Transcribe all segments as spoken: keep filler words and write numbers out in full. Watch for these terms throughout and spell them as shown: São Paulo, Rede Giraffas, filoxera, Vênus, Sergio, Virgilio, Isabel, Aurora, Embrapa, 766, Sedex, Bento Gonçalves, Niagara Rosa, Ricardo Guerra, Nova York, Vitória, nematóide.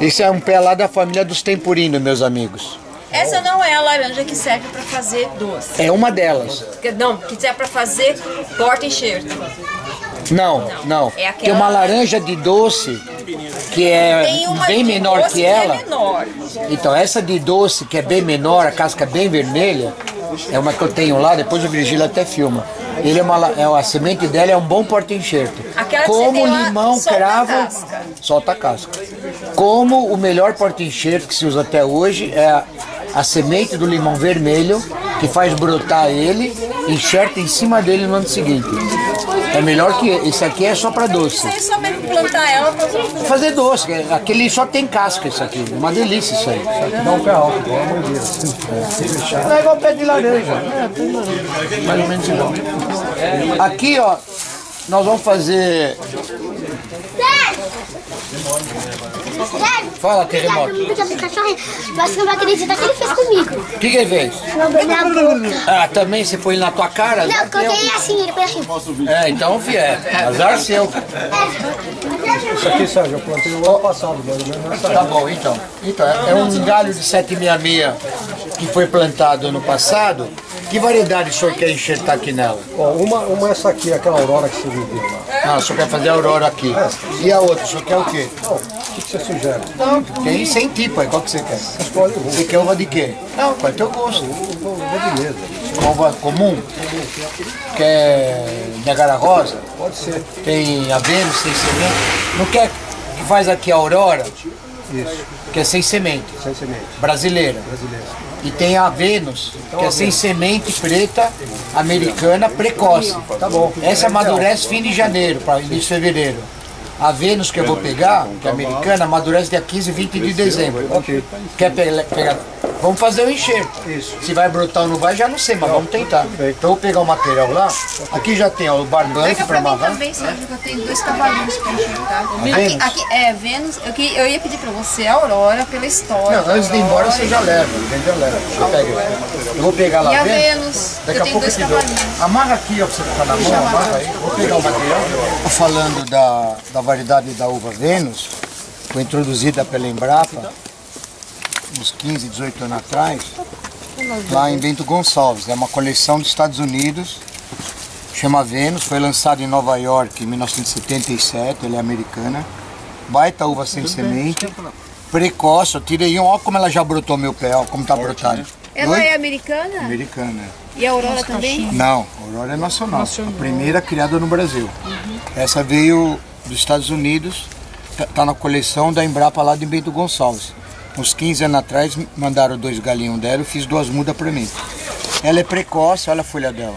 Isso é um pé lá da família dos tempurinos, meus amigos. Essa não é a laranja que serve para fazer doce. É uma delas. Não, que serve para fazer torta enxerto. Não, não. não. É aquela... Tem uma laranja de doce que é bem menor que ela. Que é menor. Então essa de doce que é bem menor, a casca bem vermelha, é uma que eu tenho lá, depois o Virgilio até filma. Ele é uma, é, a semente dela é um bom porta-enxerto. Como limão, cravo, solta a casca. Como o melhor porta-enxerto que se usa até hoje é a, a semente do limão vermelho, que faz brotar ele, enxerta em cima dele no ano seguinte. É melhor que esse aqui, é só para doce. Isso aí só mesmo plantar ela para fazer doce. Aquele só tem casca, isso aqui. Uma delícia isso aí. Isso aqui dá um pé alto, pelo amor de Deus. É igual pé de laranja. É, tem laranja. Mais ou menos igual. Aqui, ó, nós vamos fazer... Fala, terremoto. Você não vai acreditar que ele fez comigo. O que, que ele fez? Ah, também você põe na tua cara? Não, porque eu tenho assim, ele põe assim. É, então, filho, é azar seu. Isso aqui, Sérgio, eu plantei no ano passado. Tá bom, então. Então, é um galho de sete seis seis que foi plantado ano passado. Que variedade o senhor quer enxertar aqui nela? Ó, uma, uma é essa aqui, aquela Aurora que você vendeu lá. Ah, o senhor quer fazer a Aurora aqui. É. E a outra, o senhor quer o quê? Não, o que, que você sugere? Não, tem sem tipo aí, qual que você quer? Escolhe uma. Você quer uva de quê? Não, qual é o teu gosto? Uva de mesa. Uva comum? Quer Niagara Rosa? Pode ser. Tem a Vênus, tem semente? Não quer que faz aqui a Aurora? Isso. Que é sem semente. Sem semente. Brasileira. Brasileira. E tem a Vênus, que é sem semente preta americana precoce. Tá bom. Essa amadurece fim de janeiro para início de fevereiro. A Vênus que eu vou pegar, que é americana, amadurece dia quinze e vinte de dezembro. Ok. Quer pegar? Vamos fazer o enxerto. Se vai brotar ou não vai, já não sei, mas vamos tentar. Então eu vou pegar o material lá. Aqui já tem ó, o barbante para amarrar. Também, Sergio, que eu tenho dois cavalinhos para enxertar. Aqui, aqui, é, Vênus. Eu, que, eu ia pedir para você a Aurora pela história. Não, antes de ir embora você já leva. Entendeu? Leva. Eu, pego. eu vou pegar lá a Vênus. E a Vênus, daqui eu tenho a pouco dois cavalinhos. Amarra aqui, ó, pra você ficar na mão, amarra aí. Vou pegar o material. Falando da, da variedade da uva Vênus, foi introduzida pela Embrapa uns quinze, dezoito anos atrás, lá em Bento Gonçalves. É uma coleção dos Estados Unidos, chama Vênus, foi lançada em Nova York em mil novecentos e setenta e sete, ela é americana. Baita uva sem semente, precoce, eu tirei um, olha como ela já brotou meu pé, olha como está brotado. Ela é americana? Americana. E a Aurora também? Não, a Aurora é nacional, a primeira criada no Brasil. Essa veio dos Estados Unidos, está na coleção da Embrapa lá de Bento Gonçalves. Uns quinze anos atrás, mandaram dois galinhos dela, eu fiz duas mudas para mim. Ela é precoce, olha a folha dela.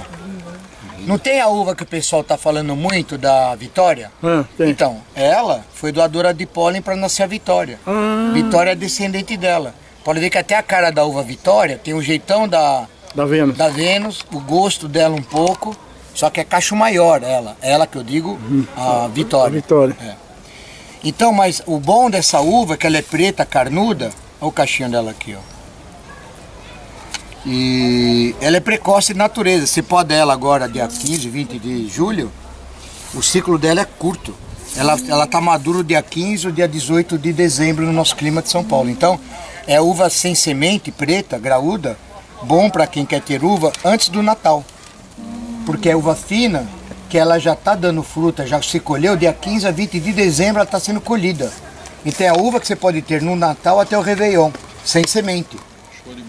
Não tem a uva que o pessoal está falando muito, da Vitória? Ah, tem. Então, ela foi doadora de pólen para nascer a Vitória. Ah. Vitória é descendente dela. Pode ver que até a cara da uva Vitória tem o um jeitão da, da, Vênus. da Vênus, o gosto dela um pouco, só que é cacho maior ela. Ela que eu digo, uhum. a Vitória. A Vitória. É. Então, mas o bom dessa uva é que ela é preta, carnuda. Olha o cachinho dela aqui, ó. E ela é precoce de natureza. Você poda ela agora, dia quinze, vinte de julho, o ciclo dela é curto. Ela está madura dia quinze ou dia dezoito de dezembro no nosso clima de São Paulo. Então, é uva sem semente, preta, graúda, bom para quem quer ter uva antes do Natal. Porque é uva fina, que ela já está dando fruta, já se colheu, dia quinze a vinte de dezembro ela está sendo colhida. Então é a uva que você pode ter no Natal até o Réveillon, sem semente.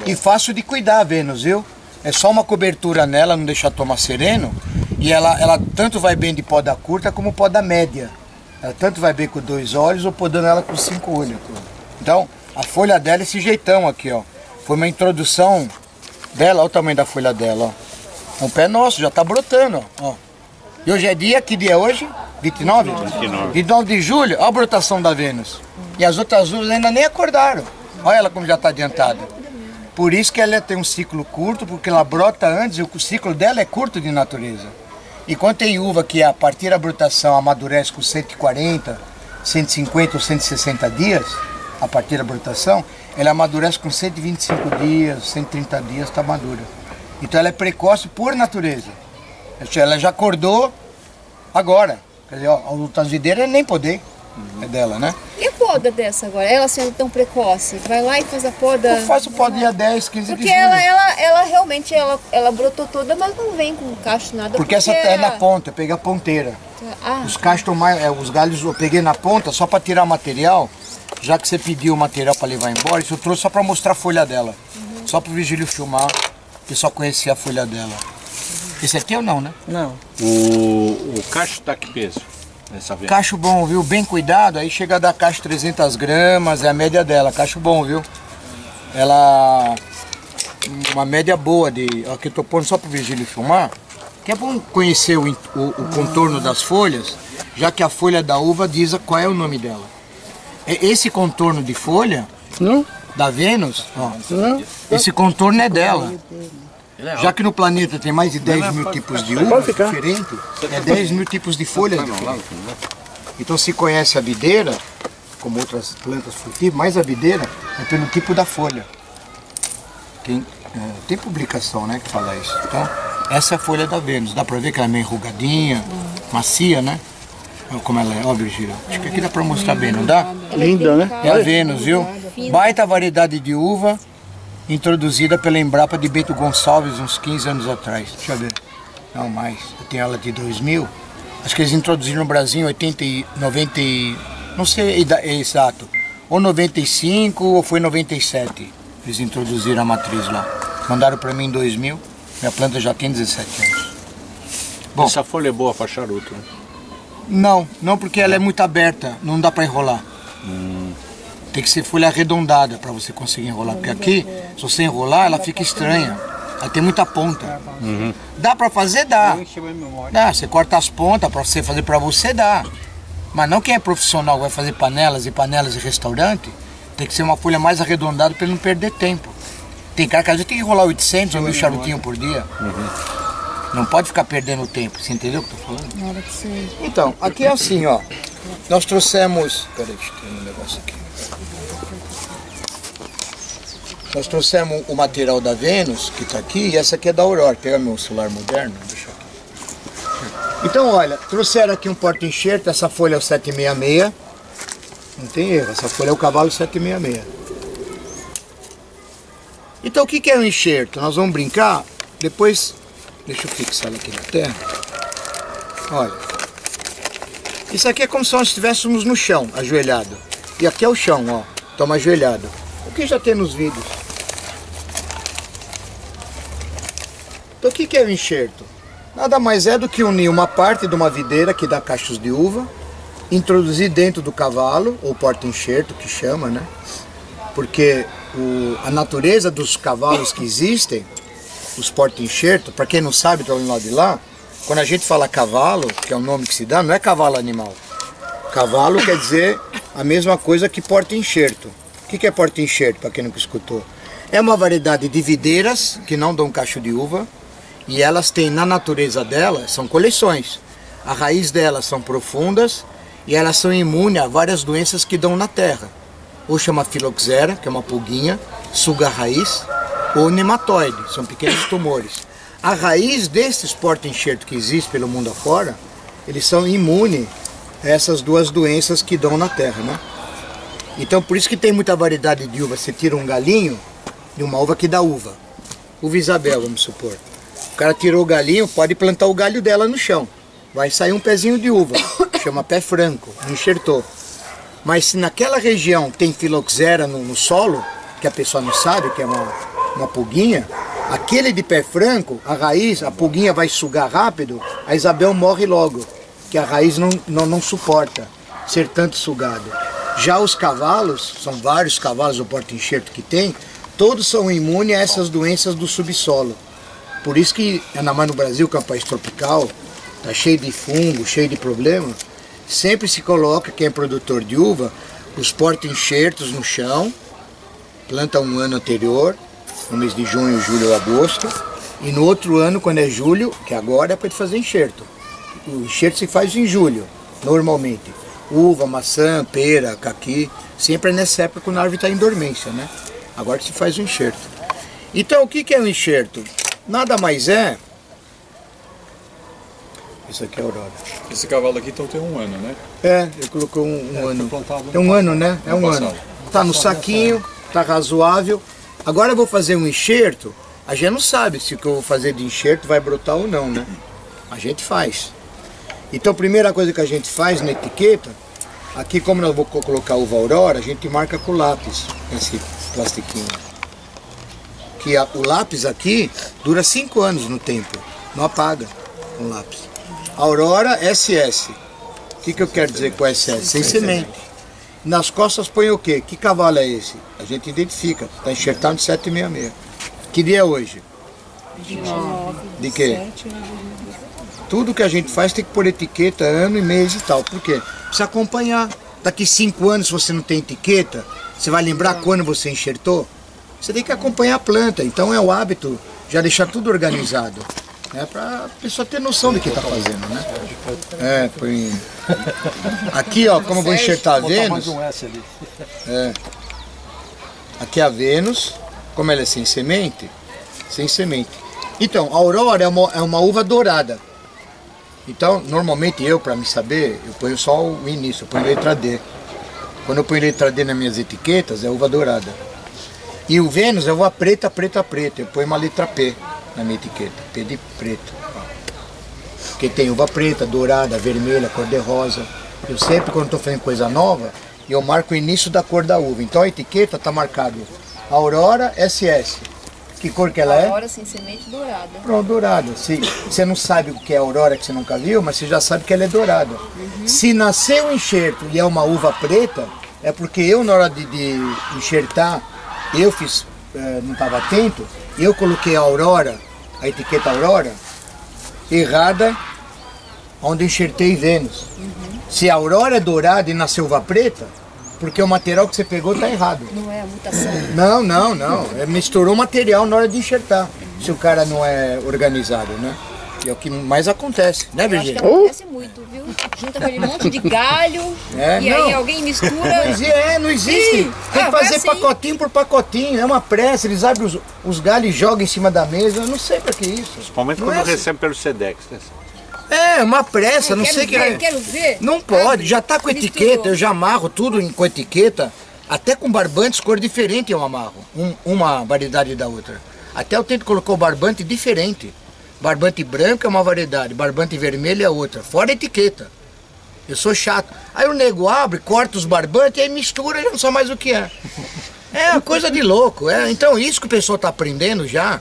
E fácil de cuidar, Vênus, viu? É só uma cobertura nela, não deixar tomar sereno, e ela, ela tanto vai bem de poda curta como poda média. Ela tanto vai bem com dois olhos ou podando ela com cinco olhos. Então, a folha dela é esse jeitão aqui, ó. Foi uma introdução dela, olha o tamanho da folha dela, ó. É um pé nosso, já está brotando, ó. E hoje é dia, que dia é hoje? vinte e nove? vinte e nove. vinte e nove de julho, olha a brotação da Vênus. E as outras uvas ainda nem acordaram. Olha ela como já está adiantada. Por isso que ela tem um ciclo curto, porque ela brota antes e o ciclo dela é curto de natureza. E quando tem uva que a partir da brotação amadurece com cento e quarenta, cento e cinquenta ou cento e sessenta dias, a partir da brotação, ela amadurece com cento e vinte e cinco dias, cento e trinta dias está madura. Então ela é precoce por natureza. Ela já acordou agora. Quer dizer, ó, a outras videiras nem poder. Uhum. É dela, né? E o poda dessa agora, ela sendo tão precoce, vai lá e faz a poda... Eu faço poda dia dez, quinze de julho. Porque ela, ela, ela realmente, ela, ela brotou toda, mas não vem com cacho, nada. Porque, porque essa é na ponta, eu peguei a ponteira. Ah. Os cachos estão mais, os galhos eu peguei na ponta só para tirar o material, já que você pediu o material para levar embora, isso eu trouxe só para mostrar a folha dela. Uhum. Só para o Virgilio filmar, e só conhecer a folha dela. Esse é teu não, né? Não. O, o cacho tá que peso? Nessa vez. Cacho bom, viu? Bem cuidado, aí chega a dar cacho trezentas gramas, é a média dela. Cacho bom, viu? Ela... Uma média boa de... Aqui eu tô pondo só pro Virgílio filmar. Que é bom conhecer o, o, o contorno das folhas, já que a folha da uva diz qual é o nome dela. Esse contorno de folha... Não. Da Vênus, ó. Não. Esse contorno é dela. Já que no planeta tem mais de dez mil tipos de uvas diferentes, é dez mil tipos de folhas diferentes. Então se conhece a videira, como outras plantas frutíferas, mas a videira é pelo tipo da folha. Tem, é, tem publicação, né, que fala isso. Então, essa é a folha da Vênus. Dá pra ver que ela é meio enrugadinha, macia, né? Olha como ela é, ó, Virgílio. Acho que aqui dá pra mostrar bem, não dá? Linda, né? É a Vênus, viu? Baita variedade de uva. Introduzida pela Embrapa de Bento Gonçalves uns quinze anos atrás. Deixa eu ver. Não, mais. Eu tenho ela de dois mil. Acho que eles introduziram no Brasil em oitenta, noventa... Não sei é exato. Ou noventa e cinco ou foi noventa e sete. Eles introduziram a matriz lá. Mandaram para mim em dois mil. Minha planta já tem dezessete anos. Bom, essa folha é boa para charuto, né? Não, não porque ela é muito aberta. Não dá para enrolar. Hum. Tem que ser folha arredondada para você conseguir enrolar, porque aqui, se você enrolar, ela fica estranha. Ela tem muita ponta. Uhum. Dá para fazer? Dá. Dá. Você corta as pontas para você fazer para você, dá. Mas não quem é profissional, vai fazer panelas e panelas de restaurante, tem que ser uma folha mais arredondada para não perder tempo. Tem cara que a gente tem que enrolar oitocentos ou mil charutinhos por dia. Uhum. Não pode ficar perdendo tempo, você entendeu o que eu tô falando? Então, aqui é assim, ó. Nós trouxemos... Peraí, deixa eu ter um negócio aqui. Nós trouxemos o material da Vênus, que está aqui, e essa aqui é da Aurora. Pega meu celular moderno, deixa eu aqui. Então, olha, trouxeram aqui um porta-enxerto, essa folha é o sete seis seis. Não tem erro, essa folha é o cavalo sete seis seis. Então, o que que é um enxerto? Nós vamos brincar, depois... Deixa eu fixar ela aqui na terra. Olha. Isso aqui é como se nós estivéssemos no chão, ajoelhado. E aqui é o chão, ó. Toma ajoelhado. O que já tem nos vídeos. Então o que é o enxerto? Nada mais é do que unir uma parte de uma videira que dá cachos de uva, introduzir dentro do cavalo, ou porta-enxerto que chama, né? Porque o, a natureza dos cavalos que existem, os porta-enxerto, para quem não sabe, tá lá de lá, quando a gente fala cavalo, que é o nome que se dá, não é cavalo animal. Cavalo quer dizer a mesma coisa que porta-enxerto. O que é porta-enxerto, para quem nunca escutou? É uma variedade de videiras que não dão cacho de uva e elas têm na natureza delas, são coleções. A raiz delas são profundas e elas são imunes a várias doenças que dão na terra. Ou chama filoxera, que é uma pulguinha, suga a raiz, ou nematóide, são pequenos tumores. A raiz desses porta-enxerto que existe pelo mundo afora, eles são imunes a essas duas doenças que dão na terra, né? Então por isso que tem muita variedade de uva. Você tira um galinho de uma uva que dá uva. Uva Isabel, vamos supor. O cara tirou o galinho, pode plantar o galho dela no chão. Vai sair um pezinho de uva, chama pé franco, enxertou. Mas se naquela região tem filoxera no, no solo, que a pessoa não sabe, que é uma, uma pulguinha, aquele de pé franco, a raiz, a pulguinha vai sugar rápido, a Isabel morre logo, que a raiz não, não, não suporta ser tanto sugada. Já os cavalos, são vários cavalos o porta-enxerto que tem, todos são imunes a essas doenças do subsolo. Por isso que, ainda mais no Brasil, que é um país tropical, está cheio de fungo, cheio de problema, sempre se coloca, quem é produtor de uva, os porta-enxertos no chão, planta um ano anterior, no mês de junho, julho ou agosto, e no outro ano, quando é julho, que agora é para fazer enxerto. O enxerto se faz em julho, normalmente. Uva, maçã, pera, caqui, sempre é nessa época quando a árvore está em dormência, né? Agora que se faz o enxerto. Então, o que é um enxerto? Nada mais é Isso aqui é Aurora. Esse cavalo aqui então tem um ano, né? É, ele colocou um, um é, ano. Tem um passado. ano, né? É um passado. ano. Tá no saquinho, tá razoável. Agora eu vou fazer um enxerto. A gente não sabe se o que eu vou fazer de enxerto vai brotar ou não, né? A gente faz. Então a primeira coisa que a gente faz na etiqueta, aqui como nós vamos colocar uva Aurora, a gente marca com lápis, esse plastiquinho. Que a, o lápis aqui dura cinco anos no tempo, não apaga com lápis. Aurora S S. O que, que eu quero dizer com S S? Sem semente. Nas costas põe o quê? Que cavalo é esse? A gente identifica, está enxertado no sete seis seis. Que dia é hoje? vinte e nove. De quê? Tudo que a gente faz tem que pôr etiqueta, ano e mês e tal. Por quê? Precisa acompanhar. Daqui cinco anos, se você não tem etiqueta, você vai lembrar quando você enxertou? Você tem que acompanhar a planta. Então é o hábito já deixar tudo organizado. É para a pessoa ter noção do que está fazendo, né? É, põe... Aqui, ó, como eu vou enxertar a Vênus... É. Aqui a Vênus, como ela é sem semente, sem semente. Então, a Aurora é uma, é uma uva dourada. Então, normalmente eu, para me saber, eu ponho só o início, eu ponho letra D. Quando eu ponho letra D nas minhas etiquetas, é uva dourada. E o Vênus é uva preta, preta, preta. Eu ponho uma letra P. Na minha etiqueta, P de preto, porque tem uva preta, dourada, vermelha, cor de rosa. Eu sempre, quando estou fazendo coisa nova, eu marco o início da cor da uva. Então a etiqueta está marcado Aurora S S. Que cor que ela é? Aurora sem semente, dourada. Pronto, dourada. Se você não sabe o que é Aurora, que você nunca viu, mas você já sabe que ela é dourada. Uhum. Se nasceu um enxerto e é uma uva preta, é porque eu, na hora de, de enxertar, eu fiz, eh, não estava atento. Eu coloquei a Aurora, a etiqueta Aurora, errada, onde enxertei Vênus. Uhum. Se a Aurora é dourada e nasceu uva preta, porque o material que você pegou está errado. Não é a mutação. Não, não, não. É, misturou material na hora de enxertar, uhum. Se o cara não é organizado, né? E é o que mais acontece, né, Virgílio? Acho que acontece muito, viu? Junta com aquele monte de galho, é, e não. aí alguém mistura... Não, é, não existe. Sim. Tem ah, que fazer assim. Pacotinho por pacotinho, é uma pressa, eles abrem os, os galhos e jogam em cima da mesa, eu não sei pra que isso. Principalmente não quando é assim. Recebe pelo Sedex, né? É, uma pressa, eu não sei o que é. Quero ver. Não pode, já tá com Ele etiqueta, misturou. Eu já amarro tudo com etiqueta, até com barbantes, cor diferente eu amarro, um, uma variedade da outra. Até eu tento colocar o barbante diferente. Barbante branco é uma variedade, barbante vermelho é outra, fora a etiqueta. Eu sou chato. Aí o nego abre, corta os barbantes e aí mistura e não sabe mais o que é. É uma coisa de louco. É. Então isso que o pessoal está aprendendo já.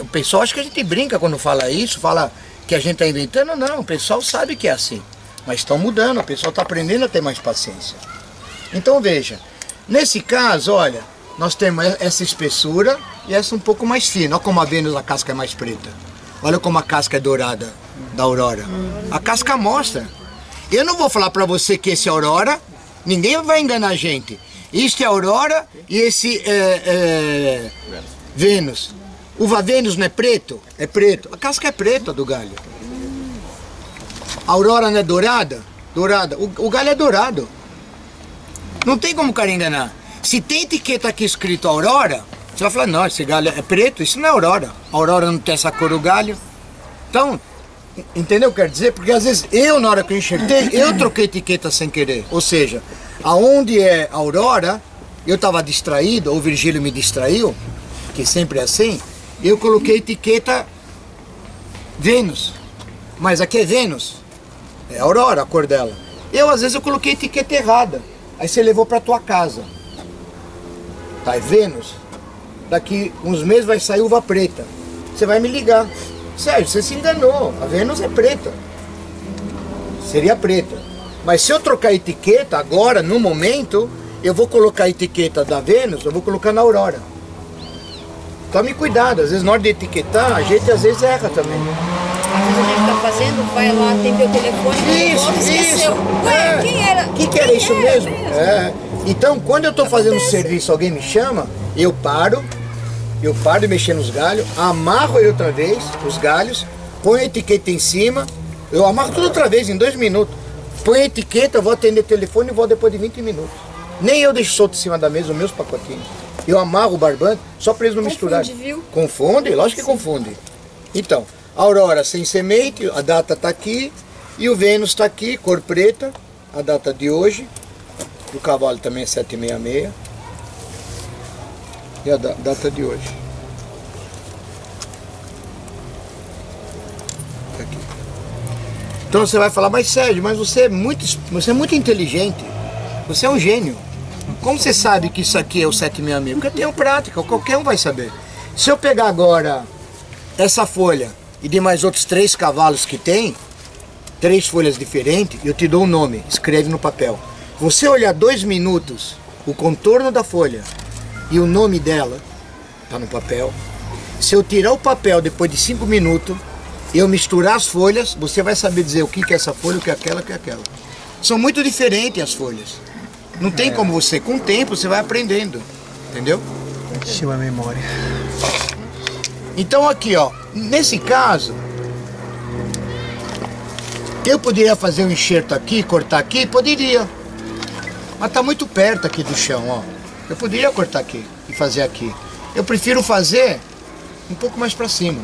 O pessoal acha que a gente brinca quando fala isso, fala que a gente está inventando. Não, o pessoal sabe que é assim. Mas estão mudando, o pessoal está aprendendo a ter mais paciência. Então veja, nesse caso, olha, nós temos essa espessura e essa um pouco mais fina. Olha como a Vênus, a casca é mais preta. Olha como a casca é dourada da Aurora. A casca mostra. Eu não vou falar para você que esse é Aurora, ninguém vai enganar a gente. Isto é Aurora e esse é, é Vênus. Uva Vênus não é preto? É preto. A casca é preta do galho. A Aurora não é dourada? Dourada. O, o galho é dourado. Não tem como o cara enganar. Se tem etiqueta aqui escrito Aurora, você vai falar, não, esse galho é preto, isso não é Aurora. A Aurora não tem essa cor do galho. Então, entendeu o que eu quero dizer? Porque às vezes eu, na hora que eu enxertei, eu troquei etiqueta sem querer. Ou seja, aonde é Aurora, eu estava distraído, ou o Virgílio me distraiu, que sempre é assim, eu coloquei etiqueta Vênus. Mas aqui é Vênus, é Aurora a cor dela. Eu, às vezes, eu coloquei etiqueta errada. Aí você levou para tua casa. Tá, é Vênus. Daqui uns meses vai sair uva preta. Você vai me ligar. Sérgio, você se enganou. A Vênus é preta. Seria preta. Mas se eu trocar a etiqueta agora, no momento, eu vou colocar a etiqueta da Vênus, eu vou colocar na Aurora. Tome cuidado. Às vezes na hora de etiquetar, a gente às vezes erra também. Às vezes a gente tá fazendo, vai lá, atende o telefone, isso, volta, esqueceu. Isso. Ué, é. quem era? Que que era isso era mesmo? mesmo? É. Então, quando eu estou fazendo um serviço, alguém me chama, eu paro, eu paro de mexer nos galhos, amarro ele outra vez, os galhos, ponho a etiqueta em cima, eu amarro tudo outra vez em dois minutos, ponho a etiqueta, vou atender o telefone e vou depois de vinte minutos. Nem eu deixo solto em cima da mesa os meus pacotinhos. Eu amarro o barbante, só para eles não misturarem. Confunde, viu? Confunde, lógico que confunde. Então, Aurora sem semente, a data está aqui. E o Vênus está aqui, cor preta, a data de hoje. O cavalo também é sete seis seis. E a data de hoje. Tá aqui. Então você vai falar, mas Sérgio, mas você é muito, você é muito inteligente. Você é um gênio. Como você sabe que isso aqui é o sete seis seis? Porque eu tenho prática, qualquer um vai saber. Se eu pegar agora essa folha e de mais outros três cavalos que tem, três folhas diferentes, eu te dou um nome, escreve no papel. Você olhar dois minutos o contorno da folha e o nome dela, tá no papel. Se eu tirar o papel depois de cinco minutos, eu misturar as folhas, você vai saber dizer o que que é essa folha, o que é aquela, o que é aquela. São muito diferentes as folhas. Não tem como você, com o tempo você vai aprendendo, entendeu? Encheu a memória. Então aqui, ó, nesse caso, eu poderia fazer um enxerto aqui, cortar aqui, poderia. Mas tá muito perto aqui do chão, ó. Eu poderia cortar aqui e fazer aqui. Eu prefiro fazer um pouco mais para cima.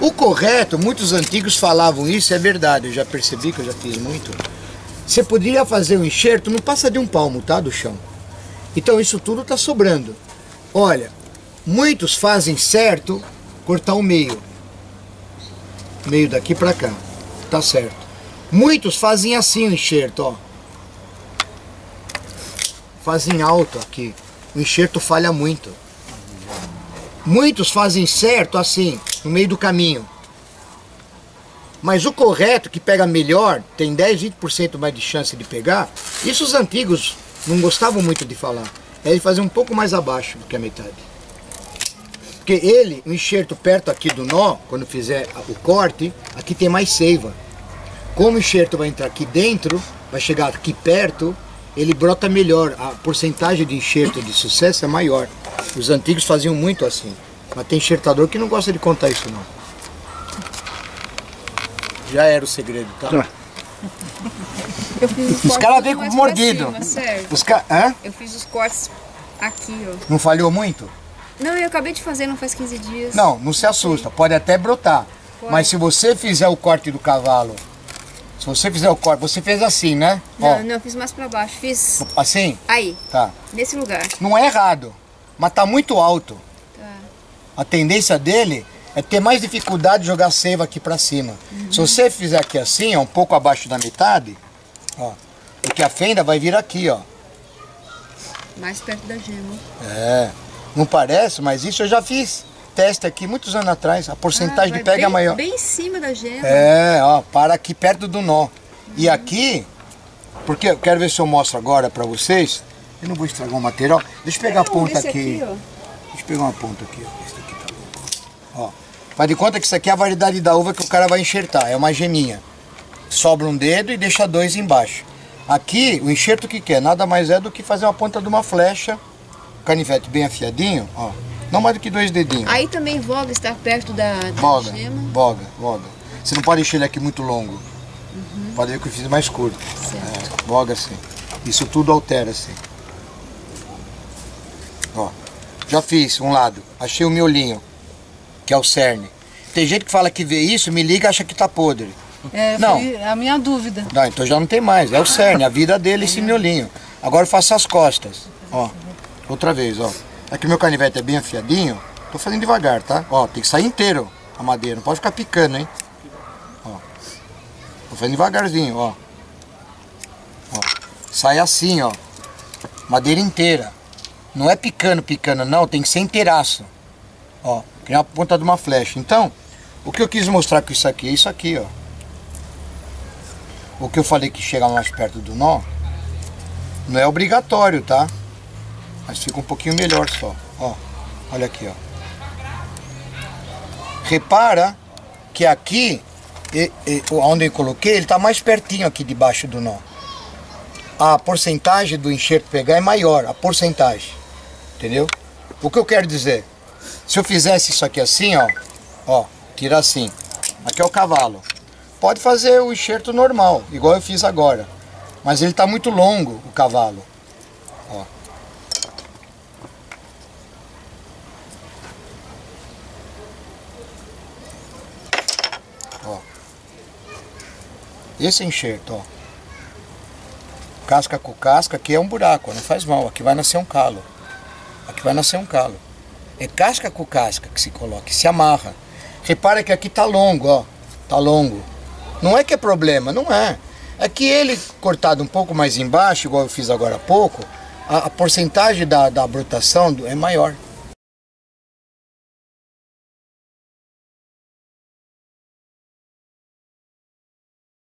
O correto, muitos antigos falavam isso, é verdade, eu já percebi que eu já fiz muito. Você poderia fazer um enxerto, não passa de um palmo, tá, do chão. Então isso tudo está sobrando. Olha, muitos fazem certo cortar o meio. Meio daqui para cá, tá certo. Muitos fazem assim o enxerto, ó. Fazem alto aqui, o enxerto falha muito. Muitos fazem certo assim, no meio do caminho. Mas o correto, que pega melhor, tem dez, vinte por cento mais de chance de pegar, isso os antigos não gostavam muito de falar, é ele fazer um pouco mais abaixo do que a metade. Porque ele, o enxerto perto aqui do nó, quando fizer o corte, aqui tem mais seiva. Como o enxerto vai entrar aqui dentro, vai chegar aqui perto, ele brota melhor, a porcentagem de enxerto de sucesso é maior. Os antigos faziam muito assim, mas tem enxertador que não gosta de contar isso não. Já era o segredo, tá? Eu fiz os, os caras vêm com mordido. Os ca... Hã? Eu fiz os cortes aqui, ó. Não falhou muito? Não, eu acabei de fazer, não faz quinze dias. Não, não se assusta, pode até brotar. Pode. Mas se você fizer o corte do cavalo, se você fizer o corte, você fez assim, né? Não, ó. Não, eu fiz mais pra baixo, fiz... Assim? Aí. Tá. Nesse lugar. Não é errado, mas tá muito alto. Tá. A tendência dele... é ter mais dificuldade de jogar seiva aqui pra cima. Uhum. Se você fizer aqui assim, ó, um pouco abaixo da metade, ó, porque a fenda vai vir aqui, ó. Mais perto da gema. É. Não parece, mas isso eu já fiz. Teste aqui muitos anos atrás. A porcentagem ah, de pega é maior. Bem em cima da gema. É, ó, para aqui perto do nó. Uhum. E aqui, porque eu quero ver se eu mostro agora pra vocês. Eu não vou estragar o material. Deixa eu pegar é, a ponta aqui. aqui ó. Deixa eu pegar uma ponta aqui, ó. Esse aqui tá bom. Ó. Faz de conta que isso aqui é a variedade da uva que o cara vai enxertar, é uma geminha. Sobra um dedo e deixa dois embaixo. Aqui, o enxerto que quer, nada mais é do que fazer uma ponta de uma flecha, canivete bem afiadinho, ó. Não mais do que dois dedinhos. Aí também voga estar perto da, da voga, gema. Voga, voga. Você não pode encher ele aqui muito longo. Uhum. Pode ver que eu fiz mais curto. Certo. É, voga assim. Isso tudo altera assim. Ó, já fiz um lado, achei o miolinho. Que é o cerne. Tem gente que fala que vê isso, me liga e acha que tá podre. É, não. Foi a minha dúvida. Não, então já não tem mais. É o cerne, a vida dele, esse miolinho. Agora eu faço as costas. Ó, outra vez, ó. Aqui o meu canivete é bem afiadinho. Tô fazendo devagar, tá? Ó, tem que sair inteiro a madeira. Não pode ficar picando, hein? Ó. Tô fazendo devagarzinho, ó. Ó. Sai assim, ó. Madeira inteira. Não é picando, picando, não. Tem que ser inteiraço. Ó. É a ponta de uma flecha. Então, o que eu quis mostrar com isso aqui é isso aqui, ó. O que eu falei que chega mais perto do nó, não é obrigatório, tá? Mas fica um pouquinho melhor só, ó. Olha aqui, ó. Repara que aqui, e, e, onde eu coloquei, ele tá mais pertinho aqui debaixo do nó. A porcentagem do enxerto pegar é maior, a porcentagem. Entendeu? O que eu quero dizer? Se eu fizesse isso aqui assim, ó, ó, tira assim, aqui é o cavalo. Pode fazer o enxerto normal, igual eu fiz agora, mas ele tá muito longo, o cavalo, ó. Esse enxerto, ó, casca com casca, aqui é um buraco, não faz mal, aqui vai nascer um calo, aqui vai nascer um calo. É casca com casca que se coloca, se amarra. Repara que aqui tá longo, ó, tá longo. Não é que é problema, não é. É que ele cortado um pouco mais embaixo, igual eu fiz agora há pouco, a, a porcentagem da, da brotação é maior.